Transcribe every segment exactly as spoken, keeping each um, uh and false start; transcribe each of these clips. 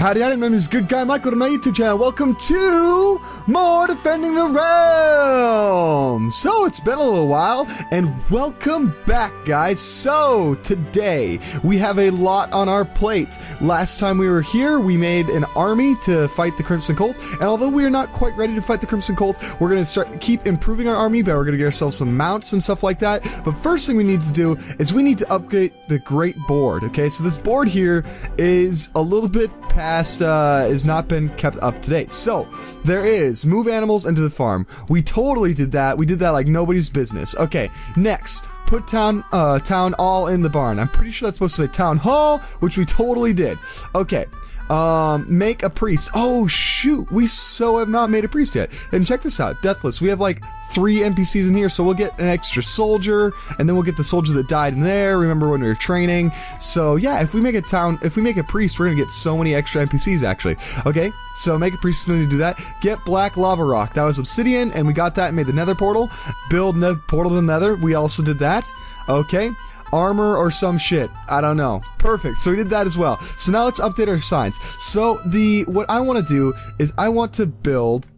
Howdy, howdy, my name is Good Guy Michael to my YouTube channel. Welcome to more Defending the Realm. So it's been a little while, and welcome back, guys. So today we have a lot on our plate. Last time we were here, we made an army to fight the Crimson Cult, and although we are not quite ready to fight the Crimson Cult, we're going to start keep improving our army, but we're going to get ourselves some mounts and stuff like that. But first thing we need to do is we need to upgrade the Great Board. Okay, so this board here is a little bit past. Uh, has not been kept up to date. So there is move animals into the farm. We totally did that. We did that like nobody's business. Okay, next, put town uh, town all in the barn. I'm pretty sure that's supposed to say town hall, which we totally did. Okay, um, make a priest. Oh shoot, we so have not made a priest yet. And check this out, Deathless. We have like three N P Cs in here, so we'll get an extra soldier, and then we'll get the soldier that died in there. Remember when we were training? So yeah, if we make a town, if we make a priest, we're gonna get so many extra N P Cs actually. Okay, so make a priest, we need to do that. Get black lava rock. That was obsidian, and we got that and made the nether portal. Build ne portal to the nether. We also did that. Okay. Armor or some shit. I don't know. Perfect. So we did that as well. So now let's update our signs. So the what I want to do is I want to build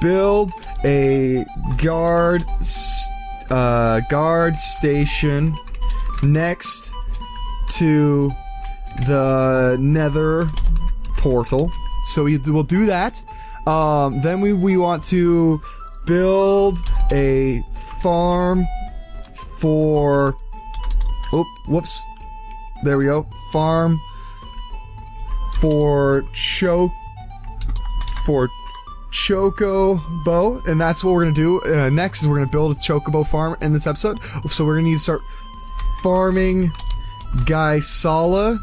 build a guard uh, guard station next to the nether portal. So we will do that. Um, then we, we want to build a farm for oop, whoops. There we go. Farm for choke for Chocobo, and that's what we're gonna do uh, next. Is we're gonna build a Chocobo farm in this episode, so we're gonna need to start farming Gysahl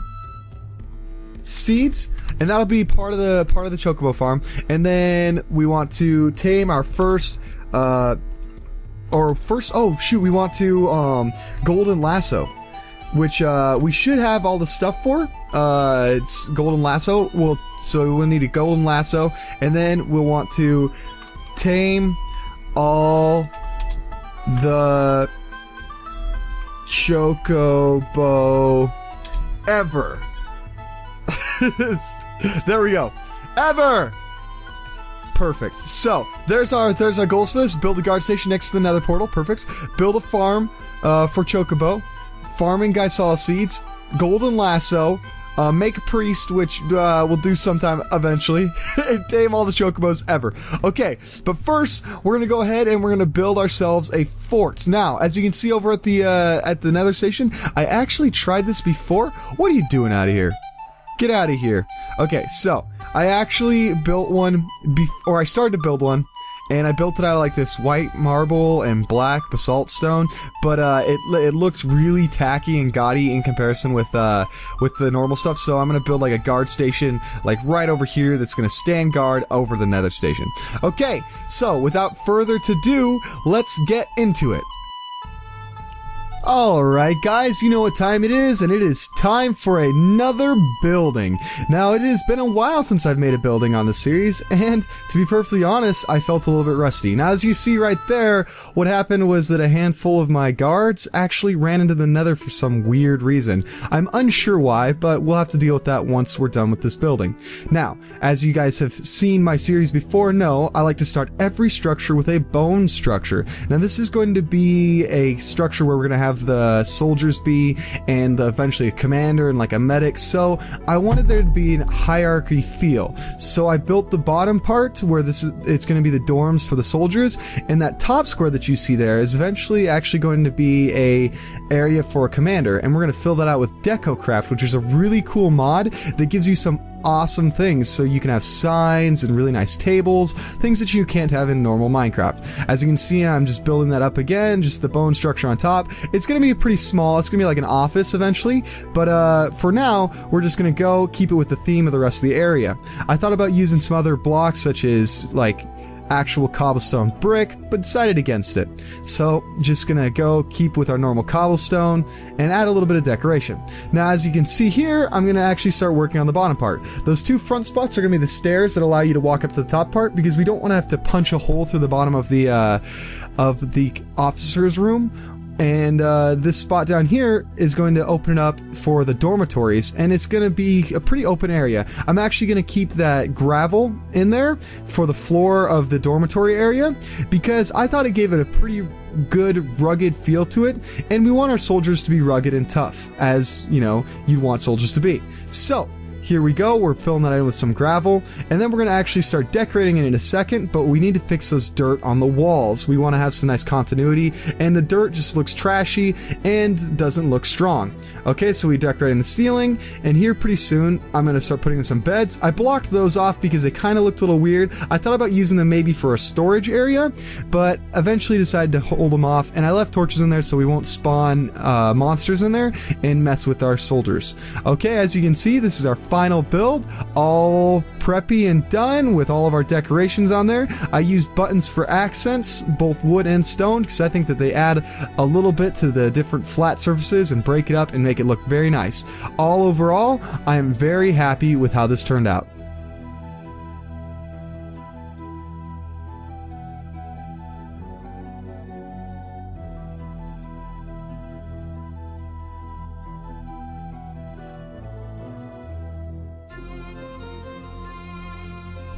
seeds, and that'll be part of the part of the Chocobo farm. And then we want to tame our first, uh, or first. Oh shoot, we want to um, golden lasso, which uh, we should have all the stuff for. Uh, it's golden lasso. We'll so we'll need a golden lasso, and then we'll want to tame all the Chocobo ever. There we go. Ever. Perfect. So there's our there's our goals for this. Build a guard station next to the nether portal. Perfect. Build a farm uh, for Chocobo. Farming Gysahl seeds. Golden lasso. Uh, make a priest, which uh, we'll do sometime eventually, and tame all the Chocobos ever. Okay, but first we're gonna go ahead and we're gonna build ourselves a fort. Now, as you can see over at the uh, at the Nether Station, I actually tried this before. What are you doing out of here? Get out of here. Okay, so I actually built one, or I started to build one, and I built it out of like this white marble and black basalt stone, but uh, it it looks really tacky and gaudy in comparison with uh, with the normal stuff. So I'm gonna build like a guard station, like right over here, that's gonna stand guard over the Nether Station. Okay, so without further ado, let's get into it. Alright guys, you know what time it is, and it is time for another building. Now, it has been a while since I've made a building on this series, and to be perfectly honest, I felt a little bit rusty. Now, as you see right there, what happened was that a handful of my guards actually ran into the nether for some weird reason. I'm unsure why, but we'll have to deal with that once we're done with this building. Now, as you guys have seen my series before, know I like to start every structure with a bone structure. Now, this is going to be a structure where we're going to have the soldiers be, and eventually a commander and like a medic. So I wanted there to be a hierarchy feel. So I built the bottom part where this is, it's going to be the dorms for the soldiers, and that top square that you see there is eventually actually going to be a area for a commander, and we're going to fill that out with DecoCraft, which is a really cool mod that gives you some awesome things, so you can have signs and really nice tables, things that you can't have in normal Minecraft. As you can see, I'm just building that up again, just the bone structure on top. It's gonna be pretty small, it's gonna be like an office eventually, but uh, for now, we're just gonna go keep it with the theme of the rest of the area. I thought about using some other blocks, such as like actual cobblestone brick, but decided against it. So just gonna go keep with our normal cobblestone and add a little bit of decoration. Now, as you can see here, I'm gonna actually start working on the bottom part. Those two front spots are gonna be the stairs that allow you to walk up to the top part, because we don't want to have to punch a hole through the bottom of the uh, of the officer's room And uh, this spot down here is going to open up for the dormitories, and it's going to be a pretty open area. I'm actually going to keep that gravel in there for the floor of the dormitory area, because I thought it gave it a pretty good rugged feel to it, and we want our soldiers to be rugged and tough, as, you know, you'd want soldiers to be. So here we go, we're filling that in with some gravel, and then we're going to actually start decorating it in a second, but we need to fix those dirt on the walls. We want to have some nice continuity, and the dirt just looks trashy and doesn't look strong. Okay, so we decorated the ceiling, and here pretty soon I'm going to start putting in some beds. I blocked those off because they kind of looked a little weird. I thought about using them maybe for a storage area, but eventually decided to hold them off, and I left torches in there so we won't spawn uh, monsters in there and mess with our soldiers. Okay, as you can see, this is our final build, all preppy and done with all of our decorations on there. I used buttons for accents, both wood and stone, because I think that they add a little bit to the different flat surfaces and break it up and make it look very nice. All overall, I am very happy with how this turned out.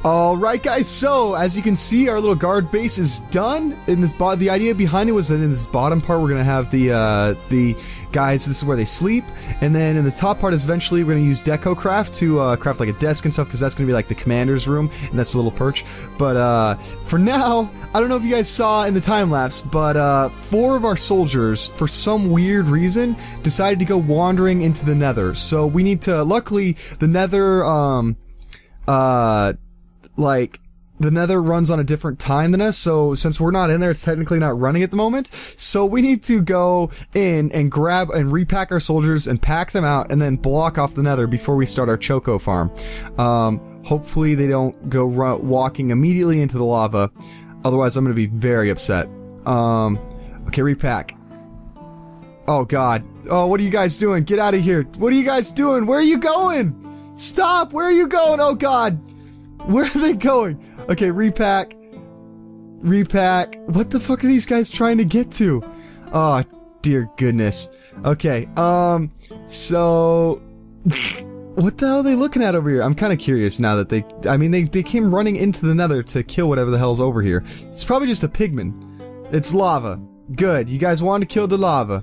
Alright guys, so as you can see, our little guard base is done. In this bo- the idea behind it was that in this bottom part we're going to have the uh, the guys, this is where they sleep, and then in the top part is eventually we're going to use DecoCraft to uh, craft like a desk and stuff, because that's going to be like the commander's room, and that's a little perch. But uh, for now, I don't know if you guys saw in the time lapse, but uh, four of our soldiers, for some weird reason, decided to go wandering into the nether. So we need to, luckily, the nether, um, uh... like, the nether runs on a different time than us, so since we're not in there, it's technically not running at the moment. So we need to go in and grab and repack our soldiers and pack them out and then block off the nether before we start our Choco farm. Um, hopefully they don't go walking immediately into the lava, otherwise I'm going to be very upset. Um, okay, repack. Oh god. Oh, what are you guys doing? Get out of here. What are you guys doing? Where are you going? Stop! Where are you going? Oh god! Where are they going? Okay, repack. Repack. What the fuck are these guys trying to get to? Oh, dear goodness. Okay, um, so... what the hell are they looking at over here? I'm kind of curious now that they... I mean, they, they came running into the nether to kill whatever the hell's over here. It's probably just a pigman. It's lava. Good, you guys want to kill the lava.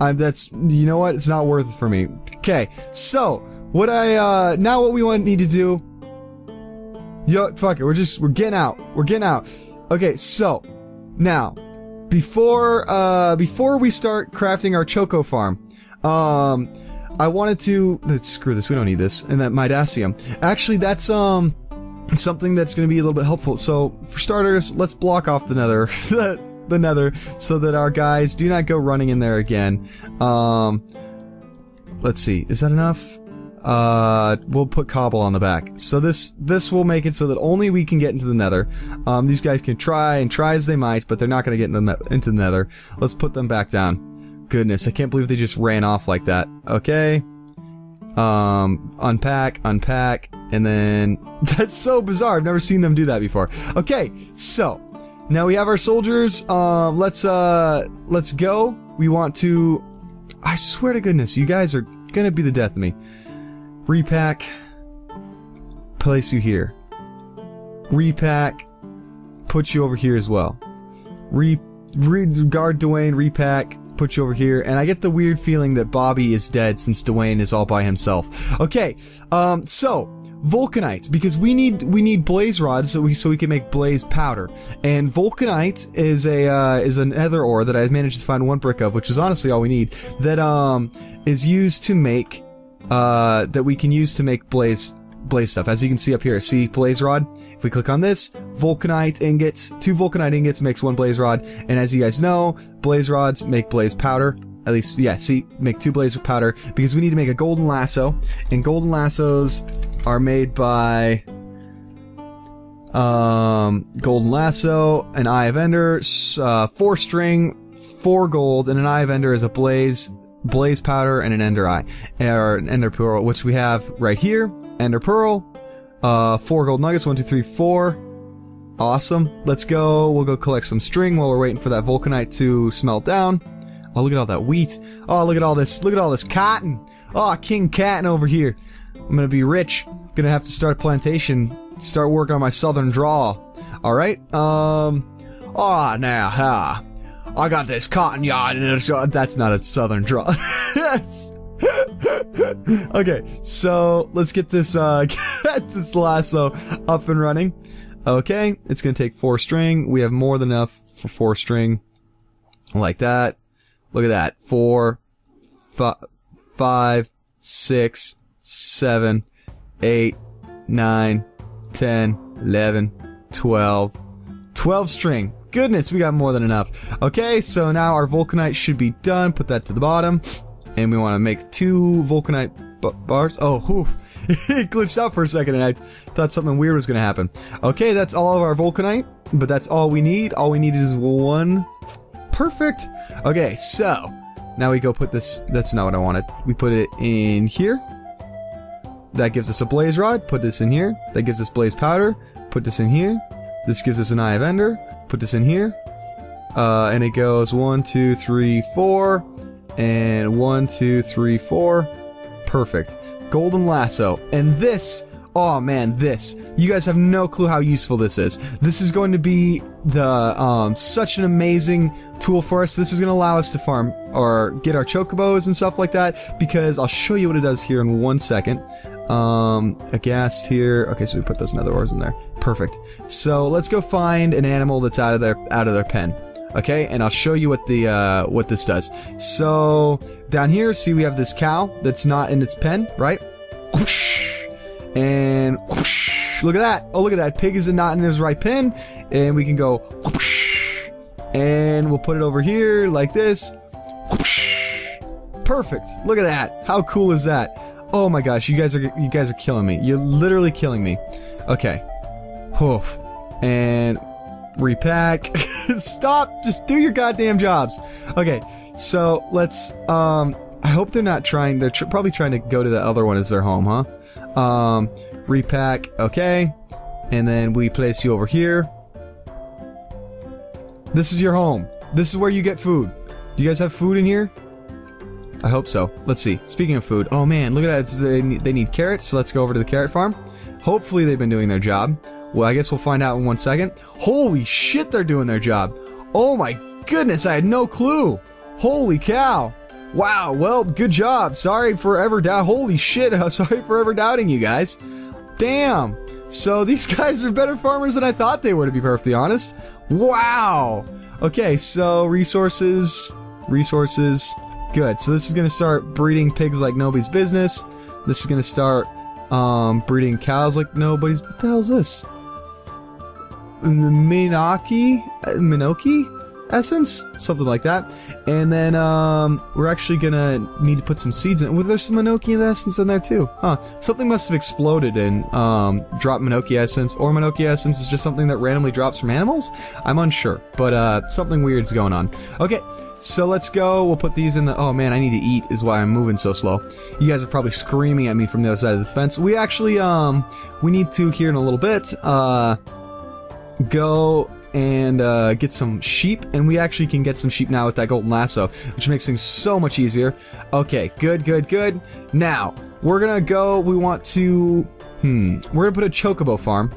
I'm, that's... You know what? It's not worth it for me. Okay, so, what I, uh... Now what we want need to do... Yo, fuck it, we're just, we're getting out, we're getting out. Okay, so, now, before, uh, before we start crafting our Choco farm, um, I wanted to, let's screw this, we don't need this, and that Midacium. Actually, that's, um, something that's gonna be a little bit helpful. So, for starters, let's block off the nether, the, the nether, so that our guys do not go running in there again. Um, let's see, is that enough? Uh, we'll put cobble on the back. So this, this will make it so that only we can get into the nether. Um, these guys can try and try as they might, but they're not gonna get into the, into the nether. Let's put them back down. Goodness, I can't believe they just ran off like that. Okay. Um, unpack, unpack, and then... That's so bizarre, I've never seen them do that before. Okay, so, now we have our soldiers, um, let's, uh, let's go. We want to... I swear to goodness, you guys are gonna be the death of me. Repack. Place you here. Repack. Put you over here as well. Re, re guard Dwayne, repack, put you over here. And I get the weird feeling that Bobby is dead since Dwayne is all by himself. Okay, um, so Vulcanite, because we need we need blaze rods so we so we can make blaze powder. And vulcanite is a uh, is an nether ore that I managed to find one brick of, which is honestly all we need. That um is used to make Uh, that we can use to make blaze, blaze stuff. As you can see up here, see blaze rod? If we click on this, vulcanite ingots, two vulcanite ingots makes one blaze rod, and as you guys know, blaze rods make blaze powder. At least, yeah, see, make two blaze powder, because we need to make a golden lasso, and golden lassos are made by... Um, golden lasso, an eye of ender, uh, four string, four gold, and an eye of ender is a blaze... blaze powder and an ender eye, or an ender pearl, which we have right here. Ender pearl, uh, four gold nuggets, one, two, three, four. Awesome. Let's go. We'll go collect some string while we're waiting for that vulcanite to smelt down. Oh, look at all that wheat. Oh, look at all this. Look at all this cotton. Oh, King Cotton over here. I'm gonna be rich. Gonna have to start a plantation. Start work on my southern draw. Alright, um... Ah, oh, now, ha. Huh. I got this cotton yard. That's not a southern draw. Yes. Okay, so let's get this, uh, get this lasso up and running. Okay, it's gonna take four string. We have more than enough for four string. Like that. Look at that. Four, fi five, six, seven, eight, nine, ten, eleven, twelve. Twelve string. Goodness, we got more than enough. Okay, so now our vulcanite should be done. Put that to the bottom. And we want to make two vulcanite b bars. Oh, whew. It glitched out for a second, and I thought something weird was going to happen. Okay, that's all of our vulcanite, but that's all we need. All we need is one. Perfect. Okay, so now we go put this. That's not what I wanted. We put it in here. That gives us a blaze rod. Put this in here. That gives us blaze powder. Put this in here. This gives us an eye of ender. Put this in here. Uh, and it goes one, two, three, four. And one, two, three, four. Perfect. Golden lasso. And this, oh man, this. You guys have no clue how useful this is. This is going to be the um, such an amazing tool for us. This is going to allow us to farm or get our chocobos and stuff like that, because I'll show you what it does here in one second. Um, a ghast here. Okay, so we put those nether ores in there. Perfect. So let's go find an animal that's out of their out of their pen. Okay, and I'll show you what the uh, what this does. So down here, see, we have this cow that's not in its pen, right? Whoosh, and whoosh, look at that! Oh, look at that! Pig is not in his right pen, and we can go whoosh, and we'll put it over here like this. Whoosh, perfect! Look at that! How cool is that? Oh my gosh, you guys are you guys are killing me! You're literally killing me. Okay, hoof, and repack. Stop! Just do your goddamn jobs. Okay, so let's. Um, I hope they're not trying. They're tr probably trying to go to the other one as their home, huh? Um, repack. Okay, and then we place you over here. This is your home. This is where you get food. Do you guys have food in here? I hope so. Let's see. Speaking of food, oh man, look at that. It's, they need, they need carrots, so let's go over to the carrot farm. Hopefully, they've been doing their job. Well, I guess we'll find out in one second. Holy shit, they're doing their job. Oh my goodness, I had no clue. Holy cow. Wow, well, good job. Sorry for ever doubt. Holy shit, sorry for ever doubting you guys. Damn. So these guys are better farmers than I thought they were, to be perfectly honest. Wow. Okay, so resources, resources, good. So this is going to start breeding pigs like nobody's business. This is going to start um, breeding cows like nobody's... What the hell is this? Minoki, Minoki essence, something like that, and then um, we're actually gonna need to put some seeds in. Well, there's some Minoki essence in there too, huh? Something must have exploded and um, dropped Minoki essence, or Minoki essence is just something that randomly drops from animals. I'm unsure, but uh, something weird's going on. Okay, so let's go. We'll put these in the. Oh man, I need to eat. Is why I'm moving so slow. You guys are probably screaming at me from the other side of the fence. We actually um, we need to here in a little bit. Uh. Go and uh, get some sheep, and we actually can get some sheep now with that golden lasso, which makes things so much easier. Okay, good, good, good. Now, we're gonna go, we want to, hmm, we're gonna put a chocobo farm.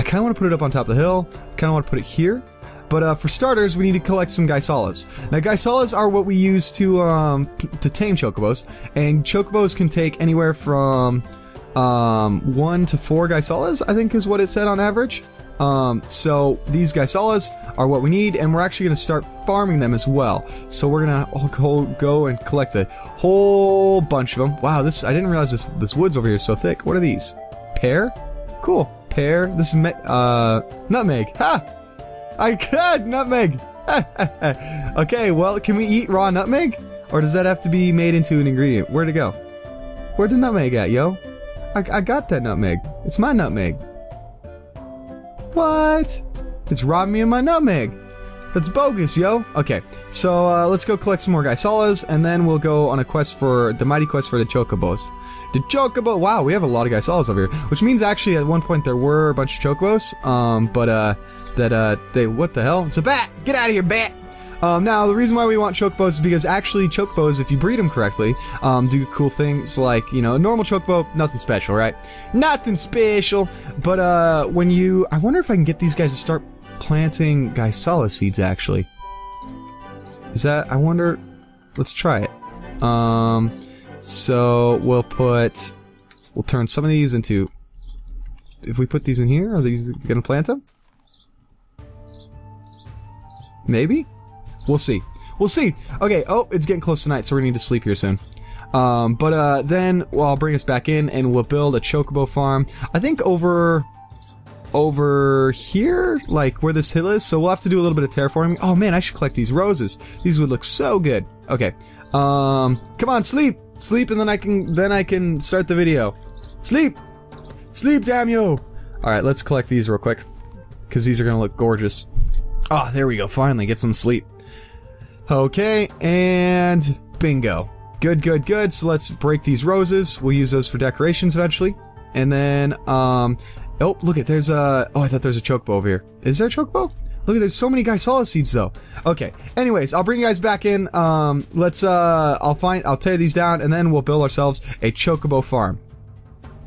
I kinda wanna put it up on top of the hill, kinda wanna put it here, but uh, for starters, we need to collect some Gysahl's. Now, Gysahl's are what we use to, um, to tame chocobos, and chocobos can take anywhere from, um, one to four Gysahl's, I think is what it said on average. Um, so these Gysahl's are what we need, and we're actually going to start farming them as well. So we're going to go and collect a whole bunch of them. Wow, this I didn't realize this this wood's over here is so thick. What are these? Pear? Cool. Pear. This is me uh nutmeg. Ha! I could nutmeg. Okay, well, can we eat raw nutmeg, or does that have to be made into an ingredient? Where'd it go? Where'd the nutmeg at, yo? I I got that nutmeg. It's my nutmeg. What? It's robbed me of my nutmeg. That's bogus, yo. Okay, so uh, let's go collect some more Gysahl's, and then we'll go on a quest for the mighty quest for the chocobos. The chocobo. Wow, we have a lot of Gysahl's over here, which means actually at one point there were a bunch of chocobos. Um, but uh, that uh, they what the hell? It's a bat. Get out of here, bat. Um, now, the reason why we want Chocobos is because actually Chocobos, if you breed them correctly, um, do cool things like, you know, a normal Chocobo, nothing special, right? Nothing special, but, uh, when you... I wonder if I can get these guys to start planting Gysahl seeds, actually. Is that... I wonder... Let's try it. Um, so, we'll put... We'll turn some of these into... If we put these in here, are these gonna plant them? Maybe? We'll see. We'll see! Okay, oh, it's getting close tonight, so we need to sleep here soon. Um, but, uh, then, well, I'll bring us back in, and we'll build a Chocobo farm. I think over... over here? Like, where this hill is? So we'll have to do a little bit of terraforming. Oh, man, I should collect these roses. These would look so good. Okay. Um, come on, sleep! Sleep, and then I can- then I can start the video. Sleep! Sleep, damn you! Alright, let's collect these real quick, because these are gonna look gorgeous. Ah, oh, there we go, finally, get some sleep. Okay, and... bingo. Good, good, good, so let's break these roses. We'll use those for decorations eventually. And then, um... oh, look at there's a... oh, I thought there's a Chocobo over here. Is there a Chocobo? Look at there's so many Gysahl seeds, though. Okay, anyways, I'll bring you guys back in. Um, let's, uh... I'll find... I'll tear these down, and then we'll build ourselves a Chocobo farm.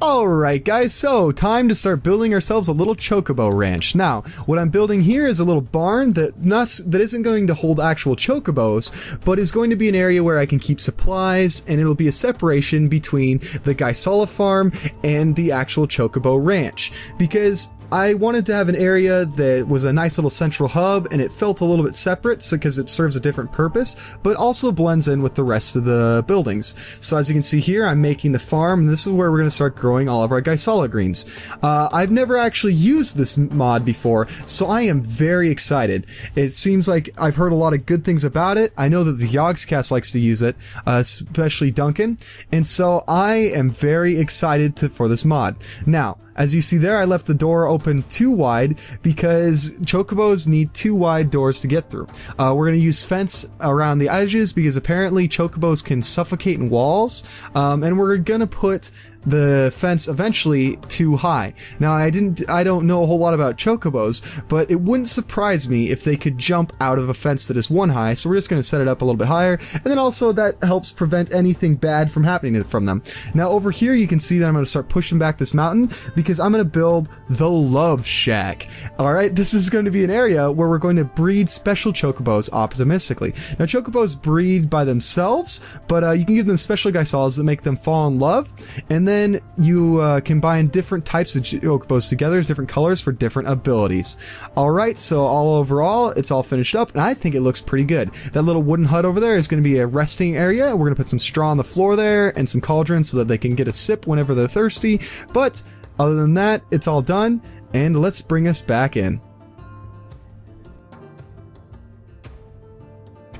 Alright guys, so time to start building ourselves a little Chocobo ranch. Now, what I'm building here is a little barn that not, that isn't going to hold actual Chocobos, but is going to be an area where I can keep supplies, and it'll be a separation between the Gysahl farm and the actual Chocobo ranch. Because I wanted to have an area that was a nice little central hub, and it felt a little bit separate because so, it serves a different purpose, but also blends in with the rest of the buildings. So as you can see here, I'm making the farm, and this is where we're going to start growing all of our Gysahl greens. Uh, I've never actually used this mod before, so I am very excited. It seems like I've heard a lot of good things about it. I know that the Yogscast likes to use it, uh, especially Duncan, and so I am very excited to, for this mod. Now, as you see there, I left the door open too wide because Chocobos need two wide doors to get through. Uh, we're going to use fence around the edges because apparently Chocobos can suffocate in walls, um, and we're going to put the fence eventually too high. Now, I didn't, I don't know a whole lot about Chocobos, but it wouldn't surprise me if they could jump out of a fence that is one high, so we're just going to set it up a little bit higher, and then also that helps prevent anything bad from happening from them. Now, over here, you can see that I'm going to start pushing back this mountain, because I'm going to build the Love Shack. Alright, this is going to be an area where we're going to breed special Chocobos optimistically. Now, Chocobos breed by themselves, but uh, you can give them special Gysahl that make them fall in love, and then Then you uh, combine different types of Chocobos together, different colors for different abilities. Alright, so all overall, it's all finished up, and I think it looks pretty good. That little wooden hut over there is going to be a resting area. We're going to put some straw on the floor there, and some cauldrons so that they can get a sip whenever they're thirsty. But, other than that, it's all done, and let's bring us back in.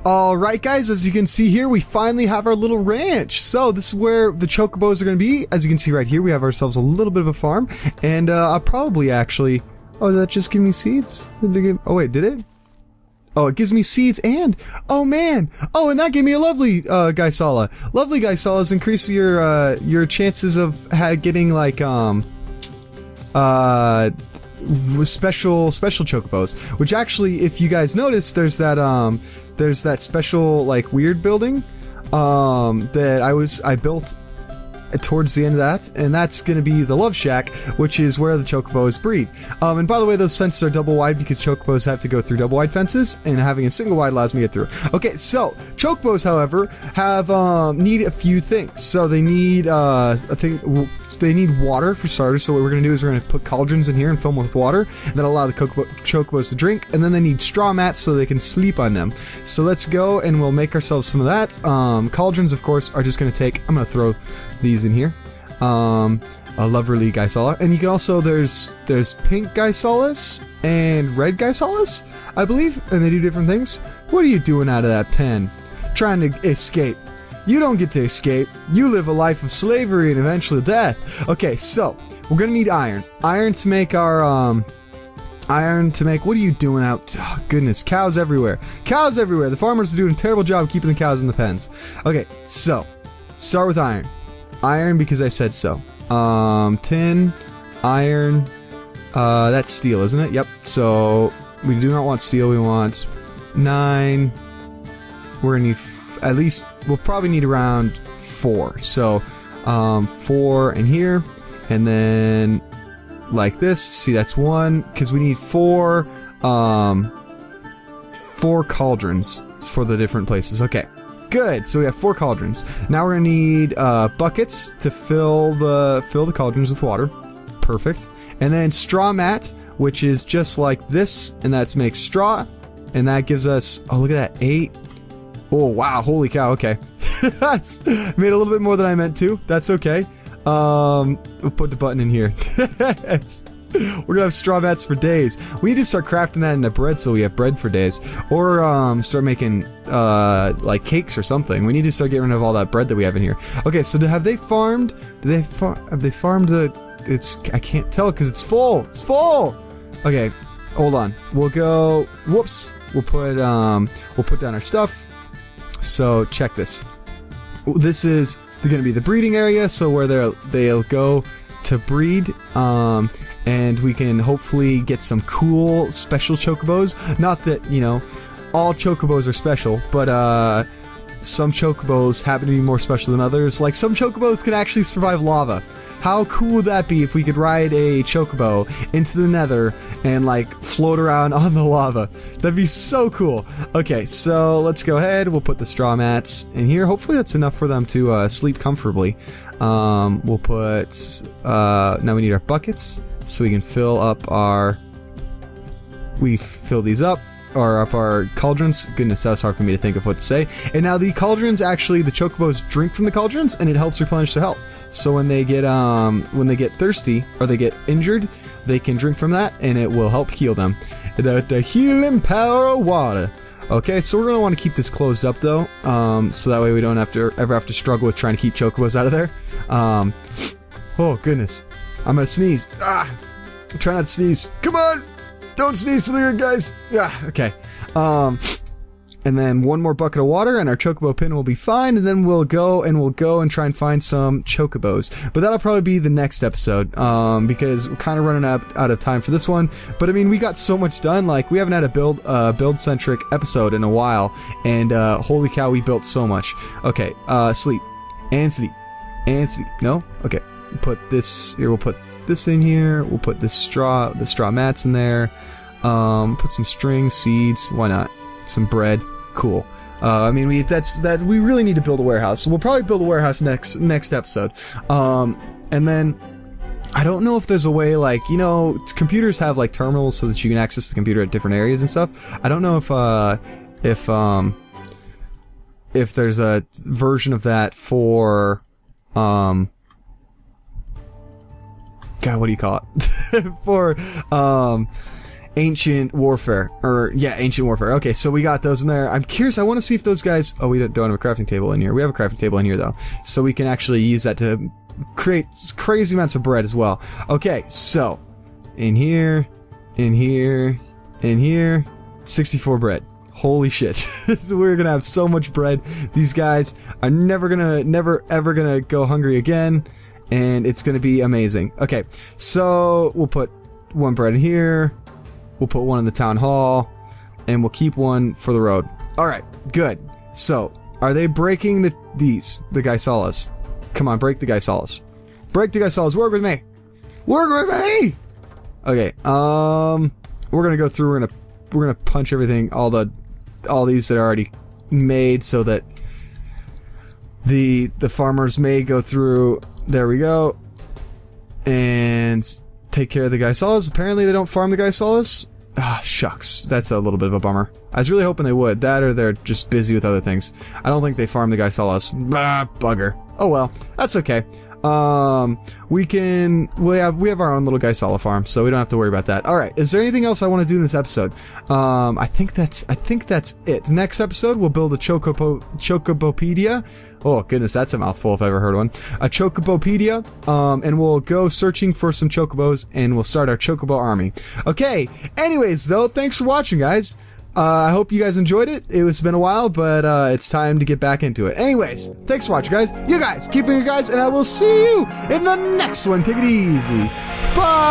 Alright guys, as you can see here, we finally have our little ranch. So this is where the Chocobos are going to be. As you can see right here, we have ourselves a little bit of a farm. And uh, I'll probably actually... oh, did that just give me seeds? Did it give... oh wait, did it? Oh, it gives me seeds and... oh man! Oh, and that gave me a lovely uh, Gysahl. Lovely Gysahl increase your uh, your chances of getting like... um, uh, special, special Chocobos. Which actually, if you guys notice, there's that... um. There's that special, like, weird building um, that I was I built towards the end of that, and that's going to be the Love Shack, which is where the Chocobos breed. Um, and by the way, those fences are double wide because Chocobos have to go through double wide fences, and having a single wide allows me to get through. Okay, so Chocobos, however, have um, need a few things. So they need uh, a thing. They need water for starters. So what we're going to do is we're going to put cauldrons in here and fill them with water, and then allow the Chocobo, Chocobos to drink. And then they need straw mats so they can sleep on them. So let's go and we'll make ourselves some of that. Um, cauldrons, of course, are just going to take. I'm going to throw these in here. Um, a lovely Gysahl. And you can also, there's there's pink Gysahl and red Gysahl, I believe, and they do different things. What are you doing out of that pen? Trying to escape. You don't get to escape. You live a life of slavery and eventually death. Okay, so, we're gonna need iron. Iron to make our, um, iron to make, what are you doing out, oh, goodness, cows everywhere. Cows everywhere! The farmers are doing a terrible job keeping the cows in the pens. Okay, so, start with iron. Iron because I said so. Um, tin, iron, uh, that's steel, isn't it? Yep, so we do not want steel, we want nine. We're gonna need f at least, we'll probably need around four. So, um, four in here, and then like this. See, that's one, because we need four, um, four cauldrons for the different places. Okay, good. So we have four cauldrons. Now we're gonna need uh, buckets to fill the fill the cauldrons with water. Perfect. And then straw mat, which is just like this, and that's makes straw, and that gives us, oh, look at that, eight. Oh, wow, holy cow, okay. That's made a little bit more than I meant to. That's okay. Um, we'll put the button in here. We're gonna have straw mats for days. We need to start crafting that into bread so we have bread for days. Or, um, start making, uh, like cakes or something. We need to start getting rid of all that bread that we have in here. Okay, so have they farmed, do they far, have they farmed the, it's, I can't tell because it's full, it's full! Okay, hold on. We'll go, whoops, we'll put, um, we'll put down our stuff. So, check this. This is gonna be the breeding area, so where they'll, they'll go to breed, um, and we can hopefully get some cool special chocobos. Not that, you know, all chocobos are special, but uh, some chocobos happen to be more special than others. Like, some chocobos can actually survive lava. How cool would that be if we could ride a chocobo into the nether and, like, float around on the lava? That'd be so cool. Okay, so let's go ahead. We'll put the straw mats in here. Hopefully that's enough for them to uh, sleep comfortably. Um, we'll put... Uh, now we need our buckets, so we can fill up our... We fill these up. Or up our cauldrons. Goodness, that was hard for me to think of what to say. And now the cauldrons, actually, the chocobos drink from the cauldrons, and it helps replenish their health. So when they get um, when they get thirsty or they get injured, they can drink from that, and it will help heal them. The, the healing power of water. Okay, so we're gonna want to keep this closed up though, um, so that way we don't have to ever have to struggle with trying to keep chocobos out of there. Um, oh goodness, I'm gonna sneeze. Ah, try not to sneeze. Come on. Don't sneeze for the good guys! Yeah, okay. Um, and then one more bucket of water and our chocobo pin will be fine, and then we'll go and we'll go and try and find some chocobos. But that'll probably be the next episode, um, because we're kind of running out, out of time for this one. But I mean, we got so much done, like, we haven't had a build, uh, build-centric episode in a while, and, uh, holy cow, we built so much. Okay, uh, sleep. And sleep. And sleep. No? Okay. Put this, here, we'll put this in here, we'll put this straw, the straw mats in there, um, put some string, seeds, why not, some bread, cool. Uh, I mean, we, that's, that, we really need to build a warehouse, so we'll probably build a warehouse next, next episode, um, and then, I don't know if there's a way, like, you know, computers have, like, terminals so that you can access the computer at different areas and stuff. I don't know if, uh, if, um, if there's a version of that for, um, God, what do you call it? For, um, Ancient Warfare. Or, yeah, Ancient Warfare. Okay, so we got those in there. I'm curious, I want to see if those guys... Oh, we don't have a crafting table in here. We have a crafting table in here, though. So we can actually use that to create crazy amounts of bread as well. Okay, so... In here... In here... In here... sixty-four bread. Holy shit. We're gonna have so much bread. These guys are never gonna... Never, ever gonna go hungry again. And it's gonna be amazing. Okay, so we'll put one bread in here, we'll put one in the town hall, and we'll keep one for the road. Alright, good. So, are they breaking the these, the Gysahl? Come on, break the Gysahl. Break the Gysahl, work with me! Work with me! Okay, um we're gonna go through, we're gonna we're gonna punch everything, all the all these that are already made so that the the farmers may go through. There we go. And take care of the Gysahl. Apparently they don't farm the Gysahl. Ah, shucks. That's a little bit of a bummer. I was really hoping they would. That or they're just busy with other things. I don't think they farm the Gysahl. Bah, bugger. Oh well. That's okay. Um, we can... We have, we have our own little Gysahl farm, so we don't have to worry about that. Alright, is there anything else I want to do in this episode? Um, I think that's... I think that's it. Next episode, we'll build a Chocobo... Chocobopedia. Oh, goodness, that's a mouthful if I ever heard one. A Chocobopedia, um, and we'll go searching for some chocobos, and we'll start our chocobo army. Okay, anyways, though, thanks for watching, guys. Uh, I hope you guys enjoyed it. It's been a while, but, uh, it's time to get back into it. Anyways, thanks for watching, guys. You guys, keep it, you guys, and I will see you in the next one. Take it easy. Bye!